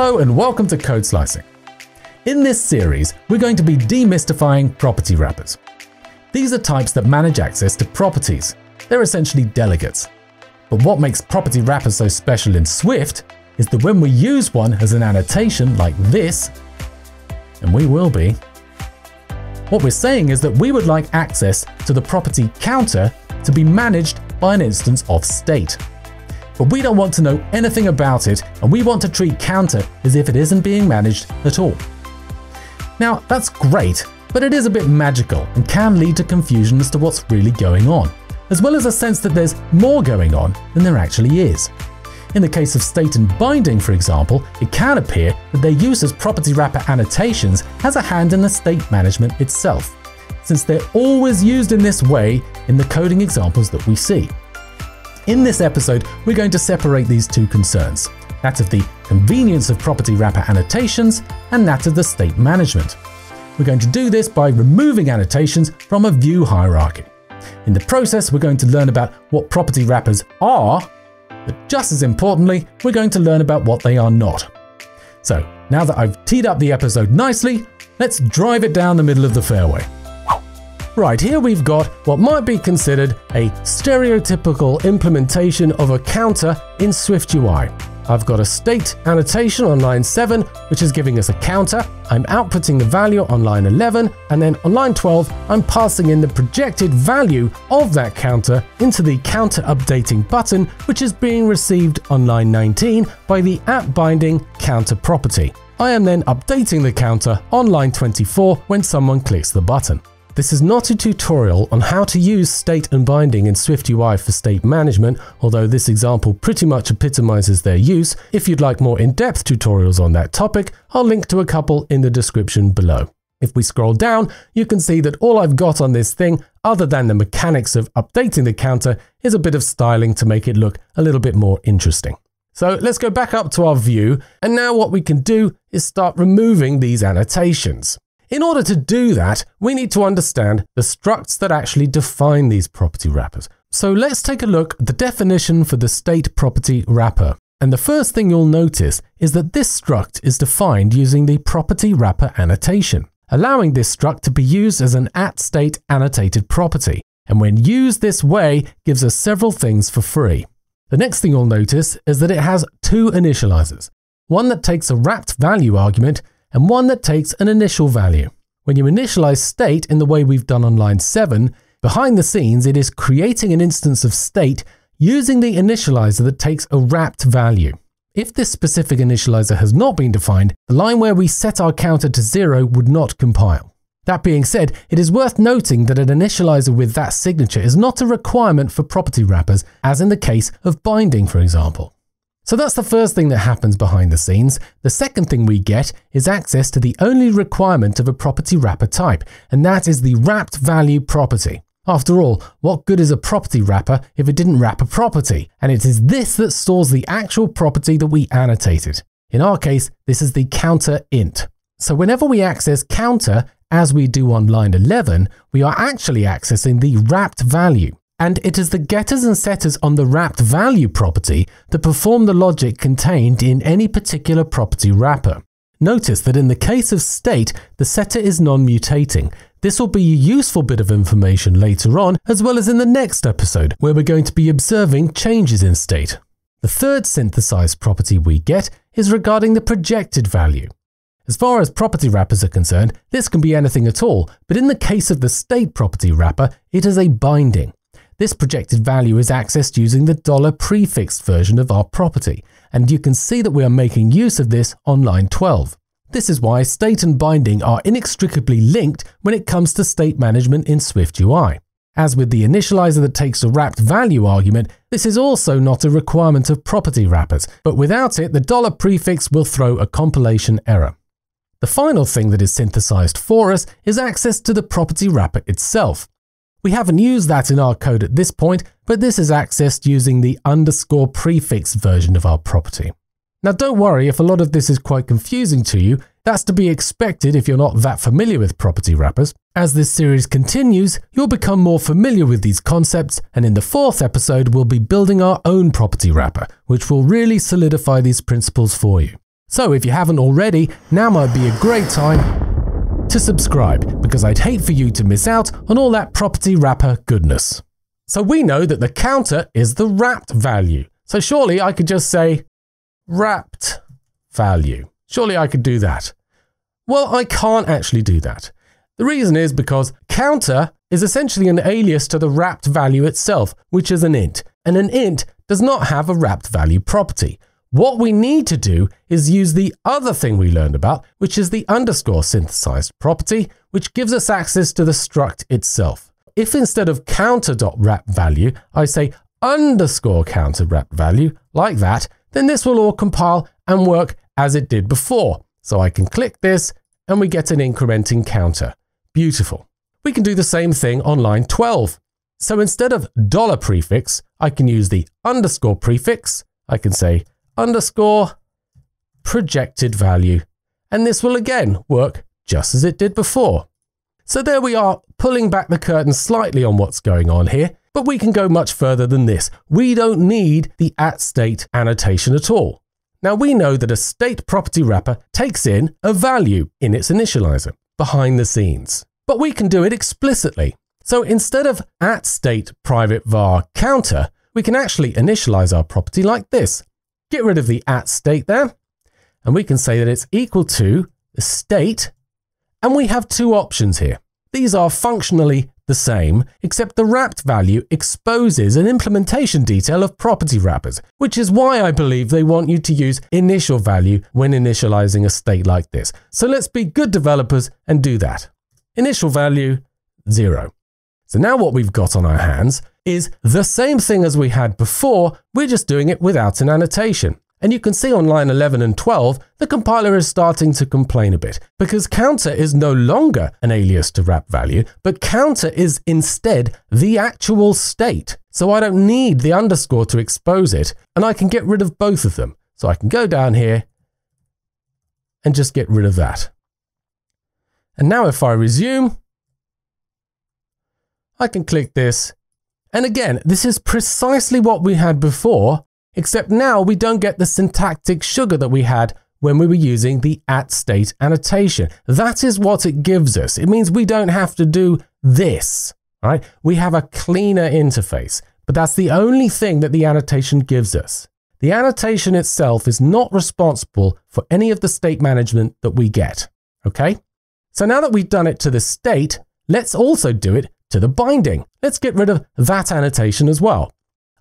Hello and welcome to Code Slicing. In this series, we're going to be demystifying property wrappers. These are types that manage access to properties. They're essentially delegates. But what makes property wrappers so special in Swift is that when we use one as an annotation like this, and we will be, what we're saying is that we would like access to the property counter to be managed by an instance of state. But we don't want to know anything about it, and we want to treat counter as if it isn't being managed at all. Now, that's great, but it is a bit magical and can lead to confusion as to what's really going on, as well as a sense that there's more going on than there actually is. In the case of State and Binding, for example, it can appear that their use as property wrapper annotations has a hand in the state management itself, since they're always used in this way in the coding examples that we see. In this episode, we're going to separate these two concerns, that of the convenience of property wrapper annotations and that of the state management. We're going to do this by removing annotations from a view hierarchy. In the process, we're going to learn about what property wrappers are, but just as importantly, we're going to learn about what they are not. So now that I've teed up the episode nicely, let's drive it down the middle of the fairway. Right, here we've got what might be considered a stereotypical implementation of a counter in SwiftUI. I've got a state annotation on line 7, which is giving us a counter. I'm outputting the value on line 11, and then on line 12, I'm passing in the projected value of that counter into the counter updating button, which is being received on line 19 by the app binding counter property. I am then updating the counter on line 24 when someone clicks the button. This is not a tutorial on how to use State and Binding in SwiftUI for state management, although this example pretty much epitomizes their use. If you'd like more in-depth tutorials on that topic, I'll link to a couple in the description below. If we scroll down, you can see that all I've got on this thing, other than the mechanics of updating the counter, is a bit of styling to make it look a little bit more interesting. So let's go back up to our view, and now what we can do is start removing these annotations. In order to do that, we need to understand the structs that actually define these property wrappers. So let's take a look at the definition for the state property wrapper. And the first thing you'll notice is that this struct is defined using the property wrapper annotation, allowing this struct to be used as an at-state annotated property. And when used this way, gives us several things for free. The next thing you'll notice is that it has two initializers, one that takes a wrapped value argument and one that takes an initial value. When you initialize state in the way we've done on line 7, behind the scenes it is creating an instance of state using the initializer that takes a wrapped value. If this specific initializer has not been defined, the line where we set our counter to 0 would not compile. That being said, it is worth noting that an initializer with that signature is not a requirement for property wrappers, as in the case of Binding, for example. So that's the first thing that happens behind the scenes. The second thing we get is access to the only requirement of a property wrapper type, and that is the wrapped value property. After all, what good is a property wrapper if it didn't wrap a property? And it is this that stores the actual property that we annotated. In our case, this is the counter int. So whenever we access counter, as we do on line 11, we are actually accessing the wrapped value. And it is the getters and setters on the wrapped value property that perform the logic contained in any particular property wrapper. Notice that in the case of state, the setter is non-mutating. This will be a useful bit of information later on, as well as in the next episode, where we're going to be observing changes in state. The third synthesized property we get is regarding the projected value. As far as property wrappers are concerned, this can be anything at all, but in the case of the state property wrapper, it is a binding. This projected value is accessed using the $prefixed version of our property, and you can see that we are making use of this on line 12. This is why state and binding are inextricably linked when it comes to state management in SwiftUI. As with the initializer that takes a wrapped value argument, this is also not a requirement of property wrappers, but without it, the $prefix will throw a compilation error. The final thing that is synthesized for us is access to the property wrapper itself. We haven't used that in our code at this point, but this is accessed using the $prefixed version of our property. Now don't worry if a lot of this is quite confusing to you. That's to be expected if you're not that familiar with property wrappers. As this series continues, you'll become more familiar with these concepts, and in the 4th episode we'll be building our own property wrapper, which will really solidify these principles for you. So if you haven't already, now might be a great time to subscribe, because I'd hate for you to miss out on all that property wrapper goodness. So we know that the counter is the wrapped value. So surely I could just say wrapped value. Surely I could do that. Well, I can't actually do that. The reason is because counter is essentially an alias to the wrapped value itself, which is an int, and an int does not have a wrapped value property. What we need to do is use the other thing we learned about, which is the underscore synthesized property, which gives us access to the struct itself. If instead of counter.wrapValue, I say underscore counter.wrapValue, like that, then this will all compile and work as it did before. So I can click this and we get an incrementing counter. Beautiful. We can do the same thing on line 12. So instead of dollar prefix, I can use the underscore prefix. I can say underscore projected value, and this will again work just as it did before. So there we are, pulling back the curtain slightly on what's going on here, but we can go much further than this. We don't need the at state annotation at all. Now we know that a state property wrapper takes in a value in its initializer behind the scenes, but we can do it explicitly. So instead of at state private var counter, we can actually initialize our property like this. Get rid of the at state there, and we can say that it's equal to the state, and we have two options here. These are functionally the same, except the wrapped value exposes an implementation detail of property wrappers, which is why I believe they want you to use initial value when initializing a state like this. So let's be good developers and do that. Initial value, 0. So now what we've got on our hands is the same thing as we had before, we're just doing it without an annotation. And you can see on line 11 and 12, the compiler is starting to complain a bit, because counter is no longer an alias to wrap value, but counter is instead the actual state. So I don't need the underscore to expose it, and I can get rid of both of them. So I can go down here and just get rid of that. And now if I resume, I can click this. And again, this is precisely what we had before, except now we don't get the syntactic sugar that we had when we were using the at state annotation. That is what it gives us. It means we don't have to do this, right? We have a cleaner interface, but that's the only thing that the annotation gives us. The annotation itself is not responsible for any of the state management that we get, okay? So now that we've done it to the state, let's also do it to the binding. Let's get rid of that annotation as well.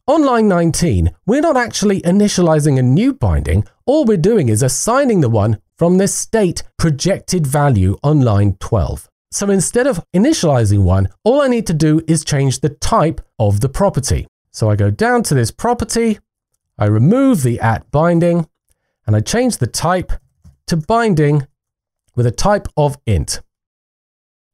On line 19, we're not actually initializing a new binding. All we're doing is assigning the one from this state projected value on line 12. So instead of initializing one, all I need to do is change the type of the property. So I go down to this property, I remove the at binding, and I change the type to binding with a type of int.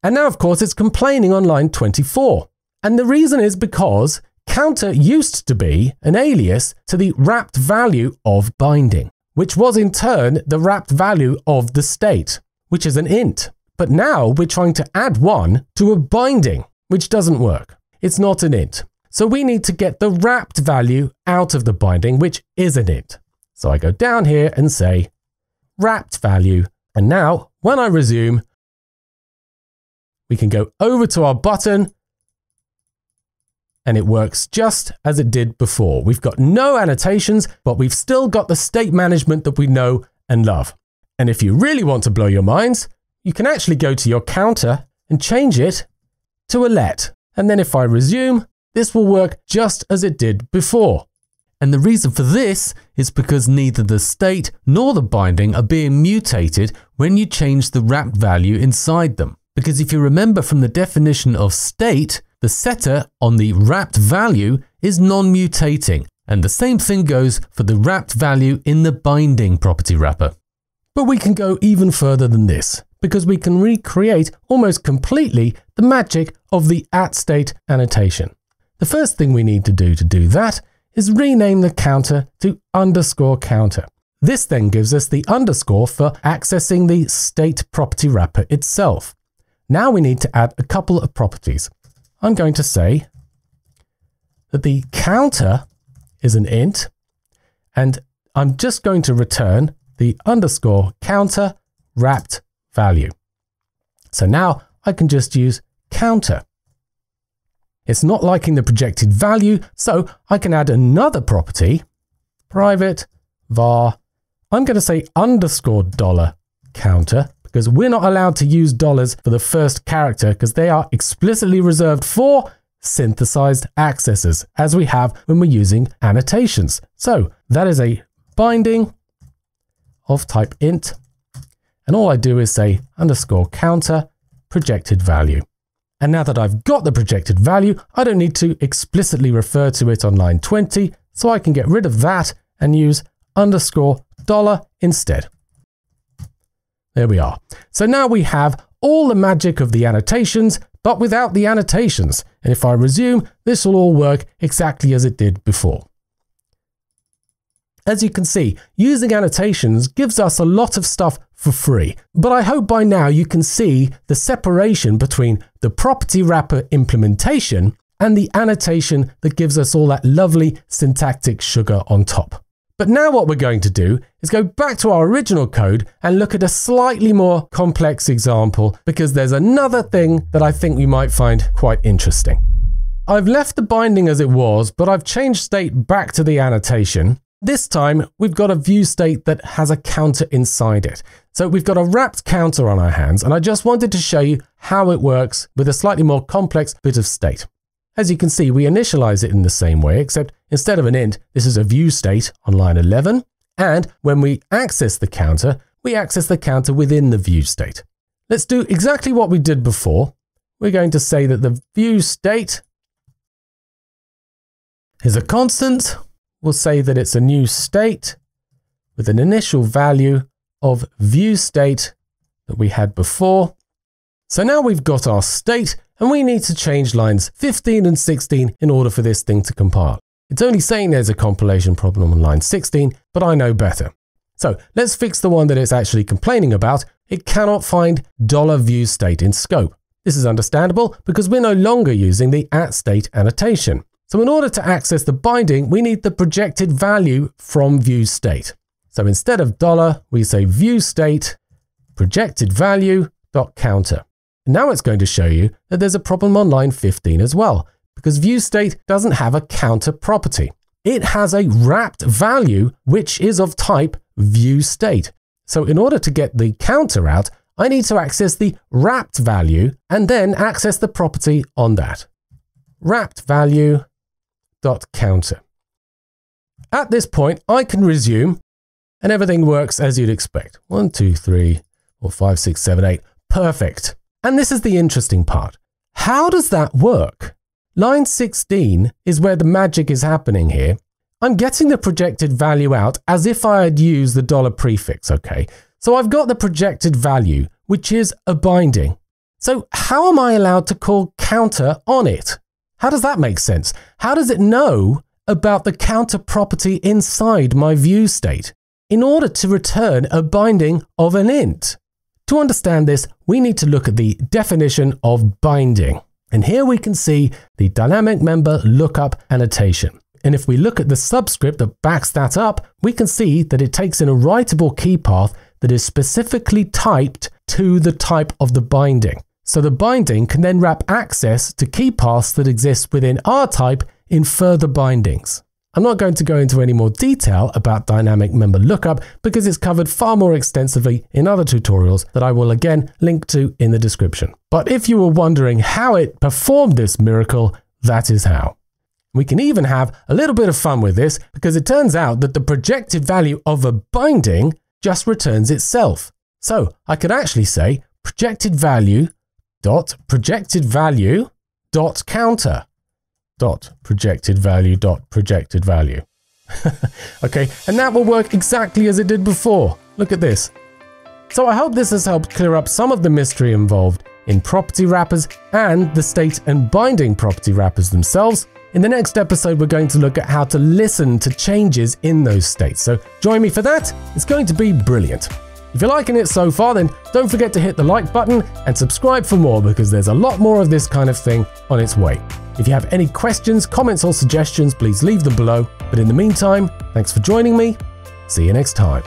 And now, of course, it's complaining on line 24. And the reason is because counter used to be an alias to the wrapped value of binding, which was in turn the wrapped value of the state, which is an int. But now we're trying to add one to a binding, which doesn't work. It's not an int. So we need to get the wrapped value out of the binding, which is an int. So I go down here and say wrapped value. And now when I resume, we can go over to our button and it works just as it did before. We've got no annotations, but we've still got the state management that we know and love. And if you really want to blow your minds, you can actually go to your counter and change it to a let. And then if I resume, this will work just as it did before. And the reason for this is because neither the state nor the binding are being mutated when you change the wrapped value inside them. Because if you remember from the definition of state, the setter on the wrapped value is non-mutating, and the same thing goes for the wrapped value in the binding property wrapper. But we can go even further than this, because we can recreate almost completely the magic of the at state annotation. The first thing we need to do that is rename the counter to underscore counter. This then gives us the underscore for accessing the state property wrapper itself. Now we need to add a couple of properties. I'm going to say that the counter is an int, and I'm just going to return the underscore counter wrapped value. So now I can just use counter. It's not liking the projected value, so I can add another property, private var. I'm going to say underscore dollar counter, because we're not allowed to use dollars for the first character because they are explicitly reserved for synthesized accessors, as we have when we're using annotations. So that is a binding of type int, and all I do is say underscore counter projected value. And now that I've got the projected value, I don't need to explicitly refer to it on line 20, so I can get rid of that and use underscore dollar instead. There we are. So now we have all the magic of the annotations, but without the annotations. And if I resume, this will all work exactly as it did before. As you can see, using annotations gives us a lot of stuff for free, but I hope by now you can see the separation between the property wrapper implementation and the annotation that gives us all that lovely syntactic sugar on top. But now what we're going to do is go back to our original code and look at a slightly more complex example, because there's another thing that I think we might find quite interesting. I've left the binding as it was, but I've changed state back to the annotation. This time we've got a view state that has a counter inside it. So we've got a wrapped counter on our hands, and I just wanted to show you how it works with a slightly more complex bit of state. As you can see, we initialize it in the same way, except instead of an int, this is a view state on line 11. And when we access the counter within the view state. Let's do exactly what we did before. We're going to say that the view state is a constant. We'll say that it's a new state with an initial value of view state that we had before. So now we've got our state, and we need to change lines 15 and 16 in order for this thing to compile. It's only saying there's a compilation problem on line 16, but I know better. So let's fix the one that it's actually complaining about. It cannot find $viewState in scope. This is understandable because we're no longer using the @state annotation. So in order to access the binding, we need the projected value from viewState. So instead of dollar, we say viewState projected value dot counter. Now it's going to show you that there's a problem on line 15 as well, because viewState doesn't have a counter property. It has a wrapped value, which is of type viewState. So in order to get the counter out, I need to access the wrapped value and then access the property on that. Wrapped value dot counter. At this point, I can resume and everything works as you'd expect. 1, 2, 3, 4, 5, 6, 7, 8. Perfect. And this is the interesting part. How does that work? Line 16 is where the magic is happening here. I'm getting the projected value out as if I had used the dollar prefix, okay? So I've got the projected value, which is a binding. So how am I allowed to call counter on it? How does that make sense? How does it know about the counter property inside my view state in order to return a binding of an int? To understand this, we need to look at the definition of binding. And here we can see the dynamicMemberLookup annotation. And if we look at the subscript that backs that up, we can see that it takes in a writable key path that is specifically typed to the type of the binding. So the binding can then wrap access to key paths that exist within our type in further bindings. I'm not going to go into any more detail about dynamic member lookup because it's covered far more extensively in other tutorials that I will again link to in the description. But if you were wondering how it performed this miracle, that is how. We can even have a little bit of fun with this because it turns out that the projected value of a binding just returns itself. So I could actually say projected value dot counter. Projected value. Okay, and that will work exactly as it did before. Look at this. So I hope this has helped clear up some of the mystery involved in property wrappers and the state and binding property wrappers themselves. In the next episode, we're going to look at how to listen to changes in those states. So join me for that. It's going to be brilliant. If you're liking it so far, then don't forget to hit the like button and subscribe for more, because there's a lot more of this kind of thing on its way. If you have any questions, comments or suggestions, please leave them below. But in the meantime, thanks for joining me. See you next time.